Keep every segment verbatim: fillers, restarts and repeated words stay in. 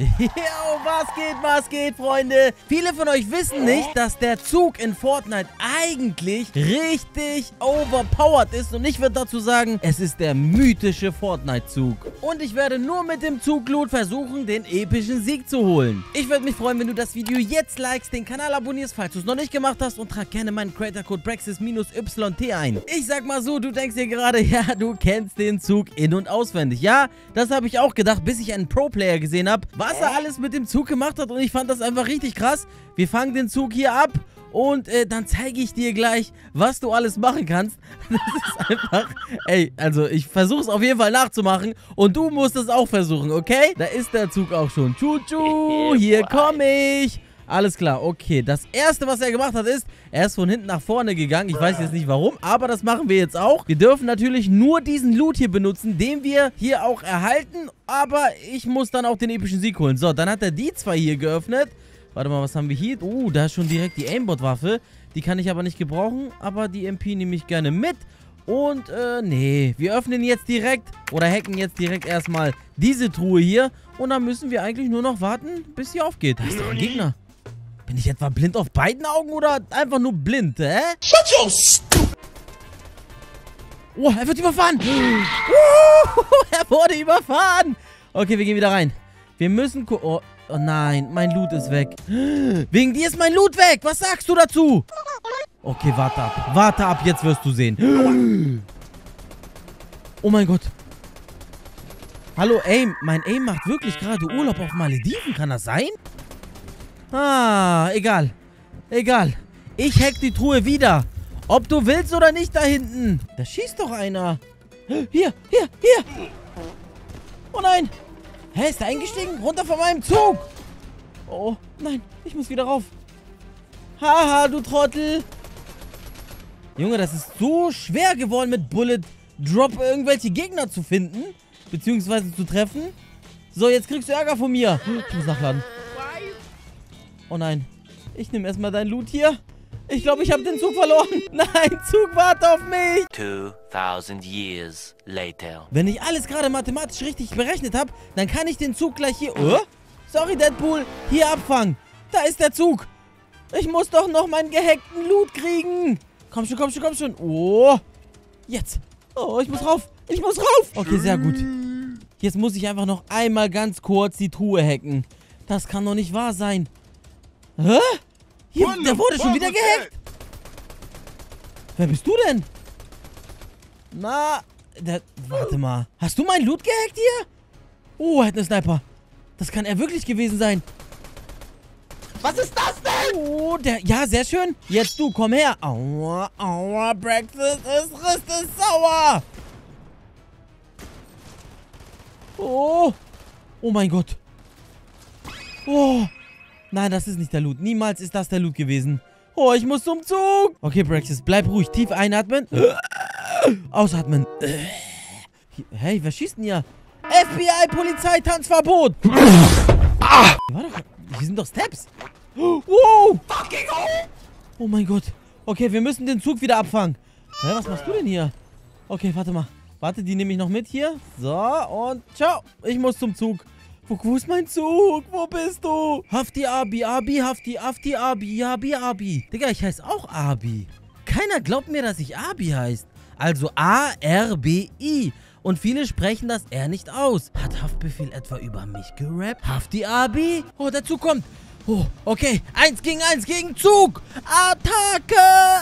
Yo, was geht, was geht, Freunde? Viele von euch wissen nicht, dass der Zug in Fortnite eigentlich richtig overpowered ist. Und ich würde dazu sagen, es ist der mythische Fortnite-Zug. Und ich werde nur mit dem Zugloot versuchen, den epischen Sieg zu holen. Ich würde mich freuen, wenn du das Video jetzt likest, den Kanal abonnierst, falls du es noch nicht gemacht hast. Und trag gerne meinen Creator-Code BRAXIC Y T ein. Ich sag mal so, du denkst dir gerade, ja, du kennst den Zug in- und auswendig. Ja, das habe ich auch gedacht, bis ich einen Pro-Player gesehen habe, was er alles mit dem Zug gemacht hat, und ich fand das einfach richtig krass. Wir fangen den Zug hier ab und äh, dann zeige ich dir gleich, was du alles machen kannst. Das ist einfach... Ey, also ich versuche es auf jeden Fall nachzumachen und du musst es auch versuchen, okay? Da ist der Zug auch schon. Tschu-tschu, hier komme ich. Alles klar, okay. Das erste, was er gemacht hat, ist, er ist von hinten nach vorne gegangen. Ich weiß jetzt nicht warum, aber das machen wir jetzt auch. Wir dürfen natürlich nur diesen Loot hier benutzen, den wir hier auch erhalten. Aber ich muss dann auch den epischen Sieg holen. So, dann hat er die zwei hier geöffnet. Warte mal, was haben wir hier? Uh, da ist schon direkt die Aimbot-Waffe. Die kann ich aber nicht gebrauchen, aber die M P nehme ich gerne mit. Und, äh, nee, wir öffnen jetzt direkt oder hacken jetzt direkt erstmal diese Truhe hier. Und dann müssen wir eigentlich nur noch warten, bis sie aufgeht. Da ist doch ein Gegner. Bin ich etwa blind auf beiden Augen oder einfach nur blind, hä? Shut your stupid! Oh, er wird überfahren! Uh, er wurde überfahren! Okay, wir gehen wieder rein. Wir müssen... Oh, oh nein, mein Loot ist weg. Wegen dir ist mein Loot weg! Was sagst du dazu? Okay, warte ab. Warte ab, jetzt wirst du sehen. Oh mein Gott. Hallo, Aim. Mein Aim macht wirklich gerade Urlaub auf Malediven. Kann das sein? Ah, egal. Egal. Ich hack die Truhe wieder. Ob du willst oder nicht da hinten. Da schießt doch einer. Hier, hier, hier. Oh nein. Hä, ist der eingestiegen? Runter von meinem Zug. Oh, nein. Ich muss wieder rauf. Haha, du Trottel. Junge, das ist so schwer geworden, mit Bullet Drop irgendwelche Gegner zu finden. Beziehungsweise zu treffen. So, jetzt kriegst du Ärger von mir. Ich muss nachladen. Oh nein, ich nehme erstmal dein Loot hier. Ich glaube, ich habe den Zug verloren. Nein, Zug, warte auf mich. zweitausend years later. Wenn ich alles gerade mathematisch richtig berechnet habe, dann kann ich den Zug gleich hier... Oh, sorry, Deadpool, hier abfangen. Da ist der Zug. Ich muss doch noch meinen gehackten Loot kriegen. Komm schon, komm schon, komm schon. Oh, jetzt. Oh, ich muss rauf. Ich muss rauf. Okay, sehr gut. Jetzt muss ich einfach noch einmal ganz kurz die Truhe hacken. Das kann doch nicht wahr sein. Hä? Hier, der wurde schon wieder gehackt. Wer bist du denn? Na, der, warte mal. Hast du meinen Loot gehackt hier? Oh, er hat einen Sniper. Das kann er wirklich gewesen sein. Was ist das denn? Oh, der, ja, sehr schön. Jetzt du, komm her. Aua, aua, Breakfast ist Rist ist sauer. Oh, oh mein Gott. Oh. Nein, das ist nicht der Loot. Niemals ist das der Loot gewesen. Oh, ich muss zum Zug. Okay, Braxis, bleib ruhig. Tief einatmen. Ausatmen. Hey, wer schießt denn hier? F B I, Polizei, Tanzverbot. Ah. Hier sind doch Steps. Wow. Oh mein Gott. Okay, wir müssen den Zug wieder abfangen. Hä, was machst du denn hier? Okay, warte mal. Warte, die nehme ich noch mit hier. So, und ciao. Ich muss zum Zug. Wo, wo ist mein Zug? Wo bist du? Hafti Abi, Abi, Hafti, Hafti Abi, Abi, Abi. Digga, ich heiße auch Abi. Keiner glaubt mir, dass ich Abi heißt. Also A R B I. Und viele sprechen das R nicht aus. Hat Haftbefehl etwa über mich gerappt? Hafti Abi? Oh, der Zug kommt. Oh, okay. Eins gegen eins gegen Zug. Attacke.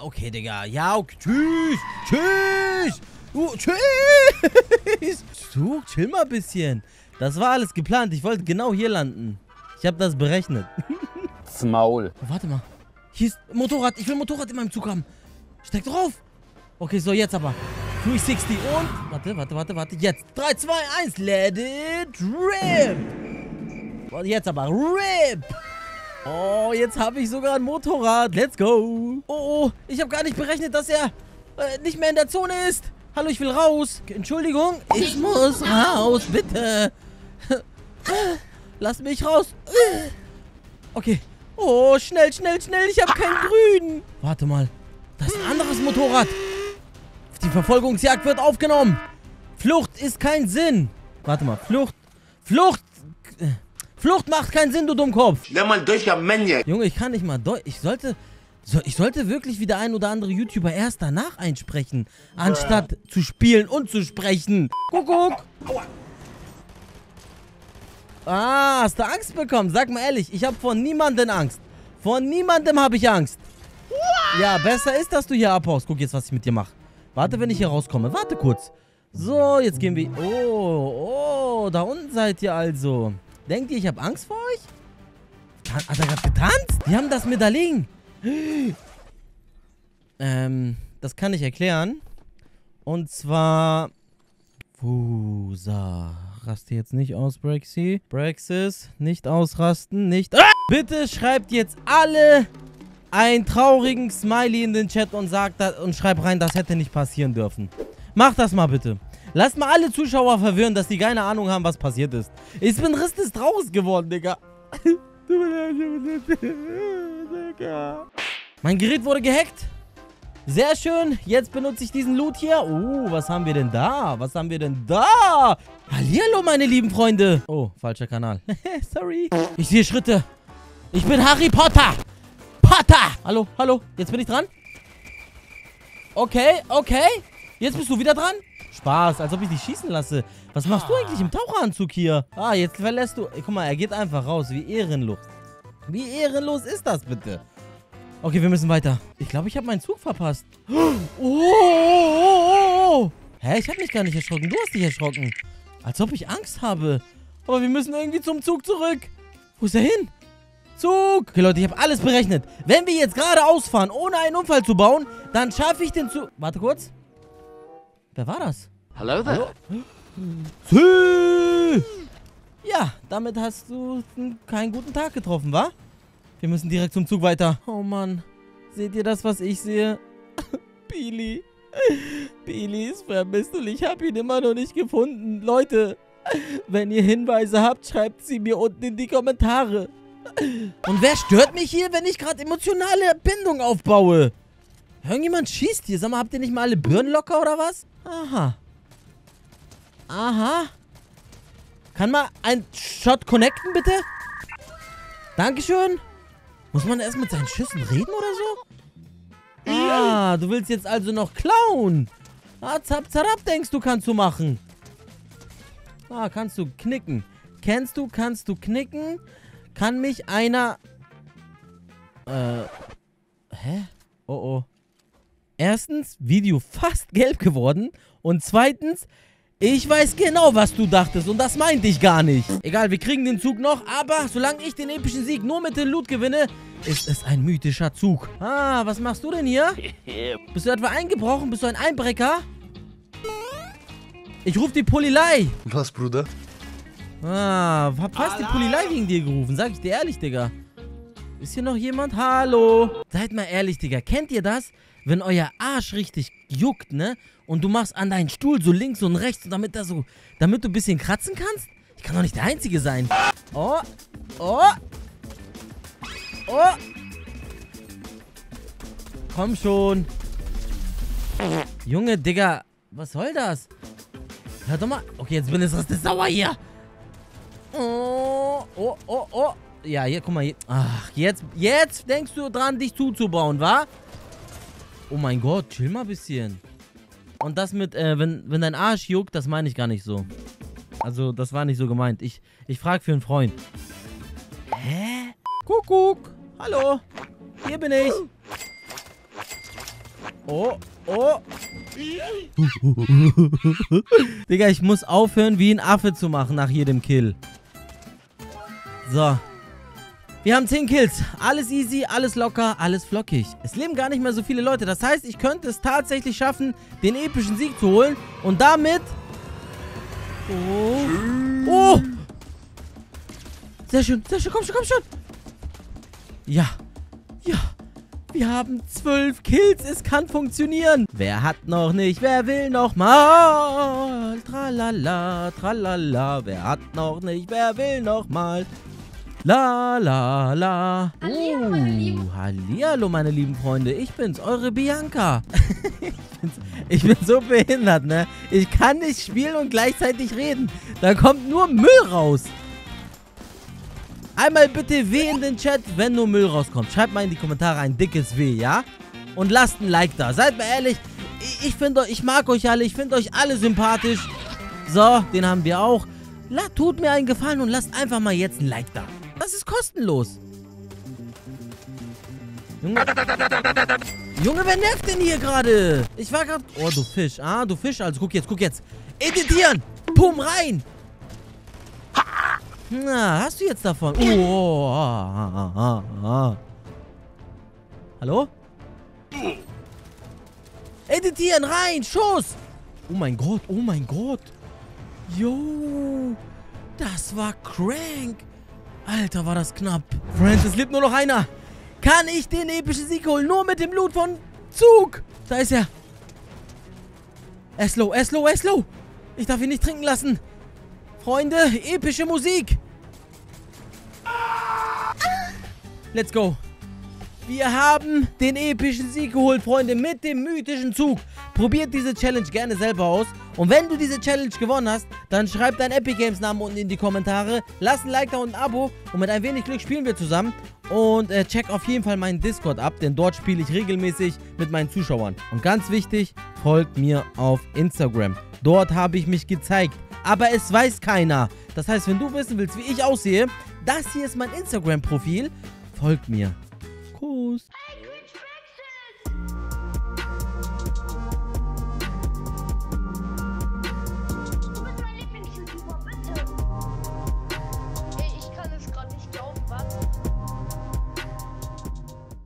Okay, Digga. Ja, okay. Tschüss. Tschüss. Uh, tschüss. Zug, chill mal ein bisschen. Das war alles geplant. Ich wollte genau hier landen. Ich habe das berechnet. Das Maul. Oh, warte mal. Hier ist Motorrad. Ich will ein Motorrad in meinem Zug haben. Steig drauf. Okay, so jetzt aber. dreihundertsechzig und... Warte, warte, warte, warte. Jetzt. drei, zwei, eins. Let it rip. Und jetzt aber. Rip. Oh, jetzt habe ich sogar ein Motorrad. Let's go. Oh, oh. Ich habe gar nicht berechnet, dass er äh, nicht mehr in der Zone ist. Hallo, ich will raus. Entschuldigung. Ich muss raus. Bitte. Lass mich raus. Okay. Oh, schnell, schnell, schnell. Ich habe keinen Grün. Warte mal. Das ist ein anderes Motorrad. Die Verfolgungsjagd wird aufgenommen. Flucht ist kein Sinn. Warte mal. Flucht. Flucht. Flucht macht keinen Sinn, du Dummkopf. Lern mal Deutsch, ja, Maniac. Junge, ich kann nicht mal Deutsch. Ich sollte... So, ich sollte wirklich wie der ein oder andere YouTuber erst danach einsprechen, anstatt Bäh. zu spielen und zu sprechen. Kuckuck! Ah, hast du Angst bekommen? Sag mal ehrlich, ich habe vor niemandem Angst. Vor niemandem habe ich Angst. Ja, besser ist, dass du hier abhaust. Guck jetzt, was ich mit dir mache. Warte, wenn ich hier rauskomme. Warte kurz. So, jetzt gehen wir... Oh, oh, da unten seid ihr also. Denkt ihr, ich habe Angst vor euch? Hat er gerade getanzt? Die haben das Medaillon. Ähm, das kann ich erklären. Und zwar... Fusa. Raste jetzt nicht aus, Braxi. Braxis, nicht ausrasten, nicht... Ah! Bitte schreibt jetzt alle einen traurigen Smiley in den Chat und sagt das, und schreibt rein, das hätte nicht passieren dürfen. Macht das mal bitte. Lasst mal alle Zuschauer verwirren, dass die keine Ahnung haben, was passiert ist. Ich bin Ristes traurig geworden, Digga. Mein Gerät wurde gehackt. Sehr schön. Jetzt benutze ich diesen Loot hier. Oh, was haben wir denn da? Was haben wir denn da? Hallihallo, meine lieben Freunde. Oh, falscher Kanal. Sorry. Ich sehe Schritte. Ich bin Harry Potter. Potter. Hallo, hallo. Jetzt bin ich dran. Okay, okay. Jetzt bist du wieder dran. Spaß, als ob ich dich schießen lasse. Was machst du eigentlich im Taucheranzug hier? Ah, jetzt verlässt du... Guck mal, er geht einfach raus. Wie ehrenlos. Wie ehrenlos ist das bitte? Okay, wir müssen weiter. Ich glaube, ich habe meinen Zug verpasst. Oh, oh, oh, oh. Hä, ich habe mich gar nicht erschrocken. Du hast dich erschrocken. Als ob ich Angst habe. Aber wir müssen irgendwie zum Zug zurück. Wo ist er hin? Zug. Okay, Leute, ich habe alles berechnet. Wenn wir jetzt geradeaus fahren, ohne einen Unfall zu bauen, dann schaffe ich den Zug... Warte kurz. Wer war das? Hello there. Hallo? Ja, damit hast du keinen guten Tag getroffen, wa? Wir müssen direkt zum Zug weiter. Oh Mann. Seht ihr das, was ich sehe? Billy. Billy ist vermisst und ich habe ihn immer noch nicht gefunden. Leute, wenn ihr Hinweise habt, schreibt sie mir unten in die Kommentare. Und wer stört mich hier, wenn ich gerade emotionale Bindung aufbaue? Irgendjemand schießt hier. Sag mal, habt ihr nicht mal alle Birnen locker oder was? Aha. Aha. Kann mal ein Shot connecten, bitte? Dankeschön. Muss man erst mit seinen Schüssen reden oder so? Ah, du willst jetzt also noch klauen. Ah, zap, zap, denkst du, kannst du machen. Ah, kannst du knicken. Kennst du, kannst du knicken? Kann mich einer... Äh... Hä? Oh, oh. Erstens, Video fast gelb geworden. Und zweitens... Ich weiß genau, was du dachtest und das meinte ich gar nicht. Egal, wir kriegen den Zug noch, aber solange ich den epischen Sieg nur mit dem Loot gewinne, ist es ein mythischer Zug. Ah, was machst du denn hier? Bist du etwa eingebrochen? Bist du ein Einbrecher? Ich rufe die Polizei. Was, Bruder? Ah, hab fast die Polizei gegen dir gerufen, sag ich dir ehrlich, Digga. Ist hier noch jemand? Hallo? Seid mal ehrlich, Digga, kennt ihr das? Wenn euer Arsch richtig juckt, ne? Und du machst an deinen Stuhl so links und rechts, damit, da so, damit du ein bisschen kratzen kannst? Ich kann doch nicht der Einzige sein. Oh. Oh. Oh. Komm schon. Junge, Digga. Was soll das? Hör doch mal. Okay, jetzt bin ich richtig sauer hier. Oh. Oh, oh, oh. Ja, hier, guck mal. Hier. Ach, jetzt, jetzt denkst du dran, dich zuzubauen, wa? Oh mein Gott, chill mal ein bisschen. Und das mit, äh, wenn, wenn dein Arsch juckt, das meine ich gar nicht so. Also, das war nicht so gemeint. Ich, ich frage für einen Freund. Hä? Kuckuck. Hallo. Hier bin ich. Oh, oh. Digga, ich muss aufhören, wie ein Affe zu machen nach jedem Kill. So. Wir haben zehn Kills. Alles easy, alles locker, alles flockig. Es leben gar nicht mehr so viele Leute. Das heißt, ich könnte es tatsächlich schaffen, den epischen Sieg zu holen. Und damit... Oh. Oh. Sehr schön, sehr schön. Komm schon, komm schon. Ja. Ja. Wir haben zwölf Kills. Es kann funktionieren. Wer hat noch nicht? Wer will noch mal? Tralala, tralala. Wer hat noch nicht? Wer will noch mal? La la la. Hallihallo, meine Lieben. Hallihallo, meine lieben Freunde. Ich bin's, eure Bianca. ich, bin's, ich bin so behindert, ne? Ich kann nicht spielen und gleichzeitig reden. Da kommt nur Müll raus. Einmal bitte W in den Chat, wenn nur Müll rauskommt. Schreibt mal in die Kommentare ein dickes W, ja? Und lasst ein Like da. Seid mal ehrlich, ich, ich finde euch, ich mag euch alle, ich finde euch alle sympathisch. So, den haben wir auch. La, tut mir einen Gefallen und lasst einfach mal jetzt ein Like da. Das ist kostenlos. Junge, Junge, wer nervt denn hier gerade? Ich war gerade... Oh, du Fisch. Ah, du Fisch. Also guck jetzt, guck jetzt. Editieren. Pum, rein. Na, hast du jetzt davon? Oh, ah, ah, ah, ah. Hallo? Editieren, rein, Schuss. Oh mein Gott, oh mein Gott. Jo, das war crank. Alter, war das knapp. Friends, es lebt nur noch einer. Kann ich den epischen Sieg holen? Nur mit dem Loot von Zug. Da ist er. Eslo, Eslo, Eslo. Ich darf ihn nicht trinken lassen. Freunde, epische Musik. Let's go. Wir haben den epischen Sieg geholt, Freunde, mit dem mythischen Zug. Probiert diese Challenge gerne selber aus. Und wenn du diese Challenge gewonnen hast, dann schreib deinen Epic Games Namen unten in die Kommentare. Lass ein Like da und ein Abo. Und mit ein wenig Glück spielen wir zusammen. Und äh, check auf jeden Fall meinen Discord ab, denn dort spiele ich regelmäßig mit meinen Zuschauern. Und ganz wichtig, folgt mir auf Instagram. Dort habe ich mich gezeigt. Aber es weiß keiner. Das heißt, wenn du wissen willst, wie ich aussehe, das hier ist mein Instagram-Profil. Folgt mir. Kuss.